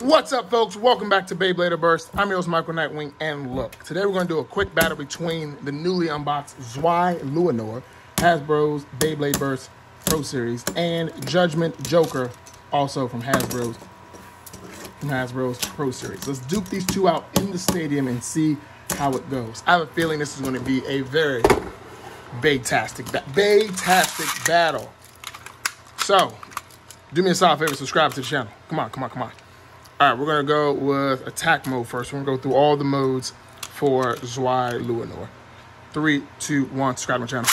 What's up, folks? Welcome back to Beyblader Burst. I'm your host, Michael Nightwing, and look, today we're going to do a quick battle between the newly unboxed Zwei Luinor, Hasbro's Beyblade Burst Pro Series, and Judgment Joker, also from Hasbro's Pro Series. Let's duke these two out in the stadium and see how it goes. I have a feeling this is going to be a very Beytastic battle. So, do me a solid favor, subscribe to the channel. Come on. All right, we're going to go with attack mode first. We're going to go through all the modes for Zwei Luinor. 3, 2, 1, subscribe to my channel.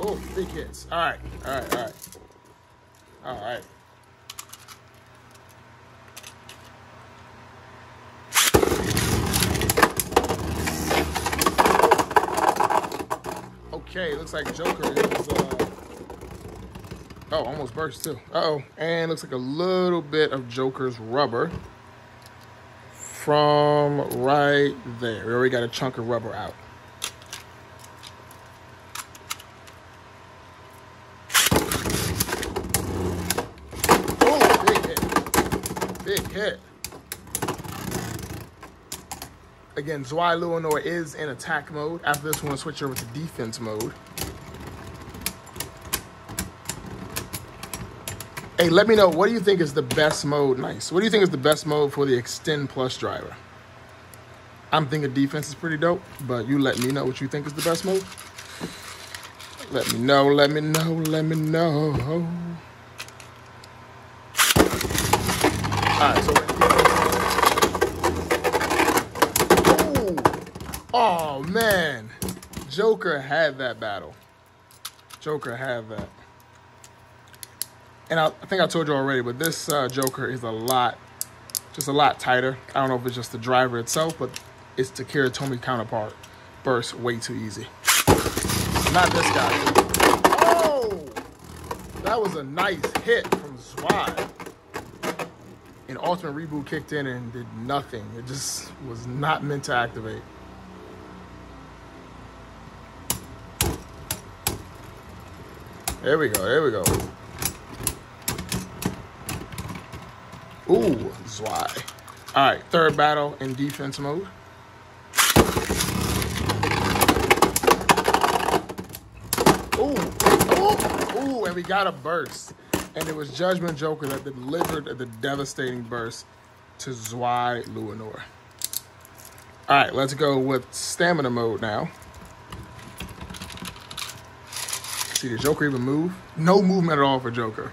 Oh, big hits. All right. Okay, looks like Joker is... Oh, almost burst too. Uh-oh. And looks like a little bit of Joker's rubber from right there. We already got a chunk of rubber out. Oh, big hit. Big hit. Again, Zwei Luinor is in attack mode. After this, we're going to switch over to defense mode. Hey, let me know, what do you think is the best mode? Nice. What do you think is the best mode for the Xtend Plus driver? I'm thinking defense is pretty dope, but you let me know what you think is the best mode. Let me know. All right, so oh, man. Joker had that battle. Joker had that. And I think I told you already, but this Joker is just a lot tighter. I don't know if it's just the driver itself, but it's Takara Tomy counterpart. Burst way too easy. Not this guy. Oh! That was a nice hit from Zwei. And Ultimate Reboot kicked in and did nothing. It just was not meant to activate. There we go. Ooh, Zwei. All right, third battle in defense mode. Ooh, and we got a burst. And it was Judgment Joker that delivered the devastating burst to Zwei Luinor. All right, let's go with stamina mode now. See, did Joker even move? No movement at all for Joker.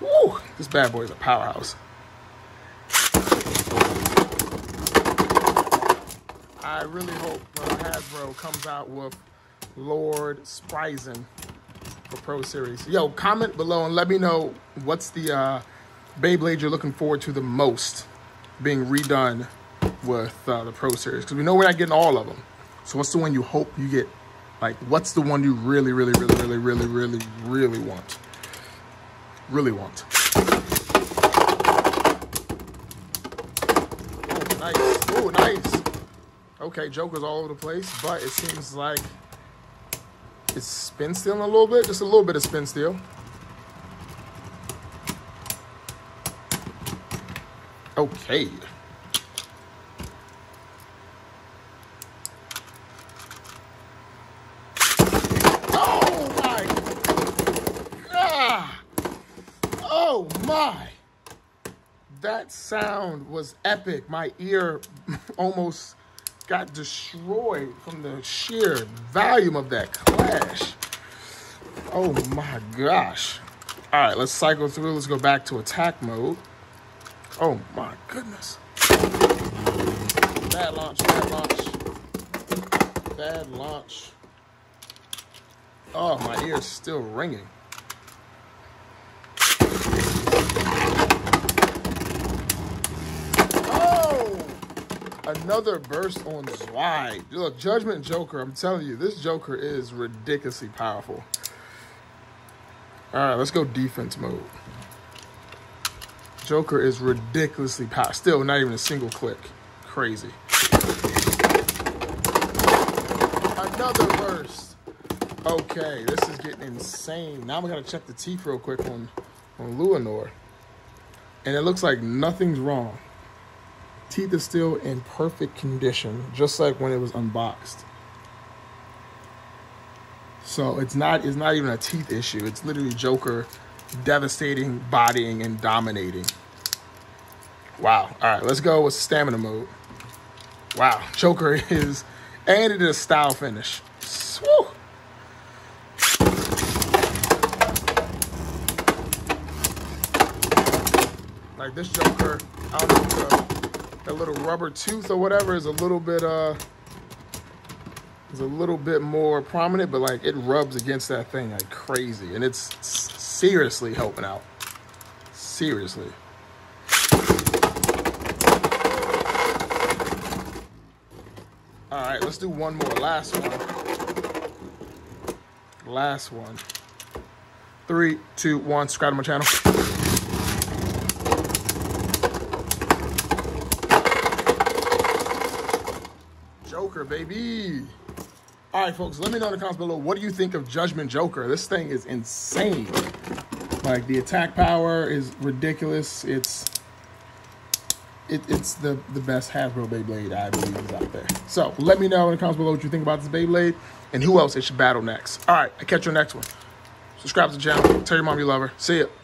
Woo, this bad boy is a powerhouse. I really hope Hasbro comes out with Lord Spryzen for Pro Series. Yo, comment below and let me know what's the Beyblade you're looking forward to the most being redone with the Pro Series. Because we know we're not getting all of them. So what's the one you hope you get? Like, what's the one you really want? Oh, nice. Okay, Joker's all over the place, but it seems like it's spin stealing a little bit. Just a little bit of spin steal. Okay. Oh, my. Ah. Oh, my. That sound was epic. My ear almost got destroyed from the sheer volume of that clash. Oh my gosh. All right, let's cycle through. Let's go back to attack mode. Oh my goodness. Bad launch. Oh, my ear's still ringing. Another burst on Zwei. Look, Judgment Joker, I'm telling you, this Joker is ridiculously powerful. All right, let's go defense mode. Joker is ridiculously powerful. Still, not even a single click. Crazy. Another burst. Okay, this is getting insane. Now we got to check the teeth real quick on on Luinor, and it looks like nothing's wrong. Teeth is still in perfect condition, just like when it was unboxed. So it's not even a teeth issue. It's literally Joker devastating, bodying, and dominating. Wow. All right, let's go with stamina mode. Wow. Joker is, and it is a style finish. Woo. Like this Joker, I don't know if that little rubber tooth or whatever is a little bit more prominent, but like it rubs against that thing like crazy, and it's seriously helping out. Seriously. All right, let's do one more. Last one. 3, 2, 1. Subscribe to my channel. Joker, baby. All right, folks, let me know in the comments below, what do you think of Judgment Joker? This thing is insane. Like, the attack power is ridiculous. It's the best Hasbro Beyblade I believe is out there. So let me know in the comments below what you think about this Beyblade and who else it should battle next. All right, I'll catch you next one. Subscribe to the channel. Tell your mom you love her. See ya.